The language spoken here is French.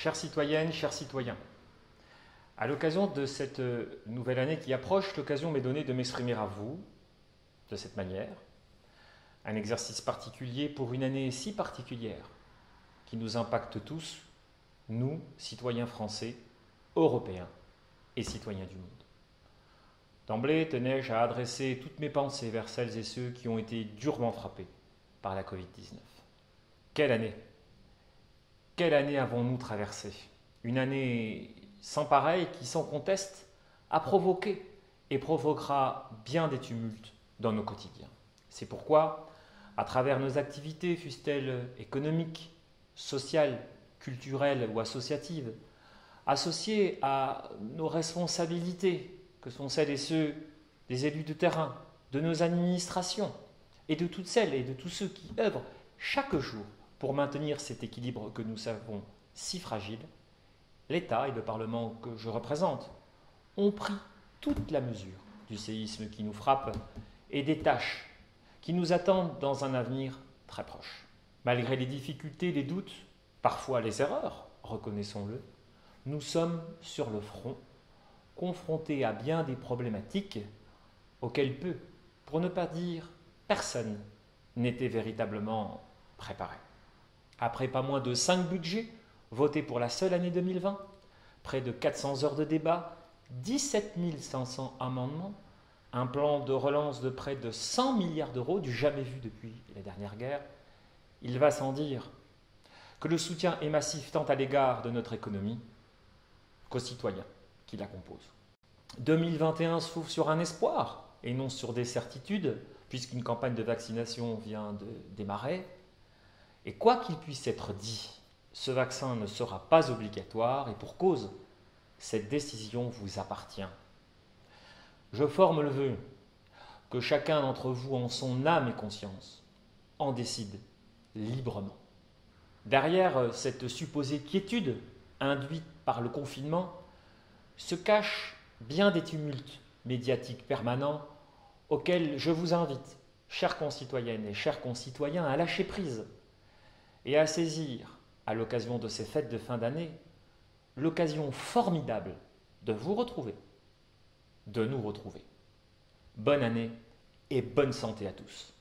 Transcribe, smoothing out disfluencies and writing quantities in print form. Chères citoyennes, chers citoyens, à l'occasion de cette nouvelle année qui approche, l'occasion m'est donnée de m'exprimer à vous de cette manière, un exercice particulier pour une année si particulière qui nous impacte tous, nous, citoyens français, européens et citoyens du monde. D'emblée, tenais-je à adresser toutes mes pensées vers celles et ceux qui ont été durement frappés par la Covid-19. Quelle année! Quelle année avons-nous traversée? Une année sans pareille qui, sans conteste, a provoqué et provoquera bien des tumultes dans nos quotidiens. C'est pourquoi, à travers nos activités, fussent-elles économiques, sociales, culturelles ou associatives, associées à nos responsabilités, que sont celles et ceux des élus de terrain, de nos administrations, et de toutes celles et de tous ceux qui œuvrent chaque jour pour maintenir cet équilibre que nous savons si fragile, l'État et le Parlement que je représente ont pris toute la mesure du séisme qui nous frappe et des tâches qui nous attendent dans un avenir très proche. Malgré les difficultés, les doutes, parfois les erreurs, reconnaissons-le, nous sommes sur le front, confrontés à bien des problématiques auxquelles peu, pour ne pas dire personne, n'était véritablement préparé. Après pas moins de 5 budgets votés pour la seule année 2020, près de 400 heures de débat, 17 500 amendements, un plan de relance de près de 100 milliards d'euros, du jamais vu depuis la dernière guerre, il va sans dire que le soutien est massif tant à l'égard de notre économie qu'aux citoyens qui la composent. 2021 s'ouvre sur un espoir et non sur des certitudes, puisqu'une campagne de vaccination vient de démarrer. Et quoi qu'il puisse être dit, ce vaccin ne sera pas obligatoire et pour cause, cette décision vous appartient. Je forme le vœu que chacun d'entre vous, en son âme et conscience, en décide librement. Derrière cette supposée quiétude induite par le confinement se cachent bien des tumultes médiatiques permanents auxquels je vous invite, chères concitoyennes et chers concitoyens, à lâcher prise et à saisir, à l'occasion de ces fêtes de fin d'année, l'occasion formidable de vous retrouver, de nous retrouver. Bonne année et bonne santé à tous.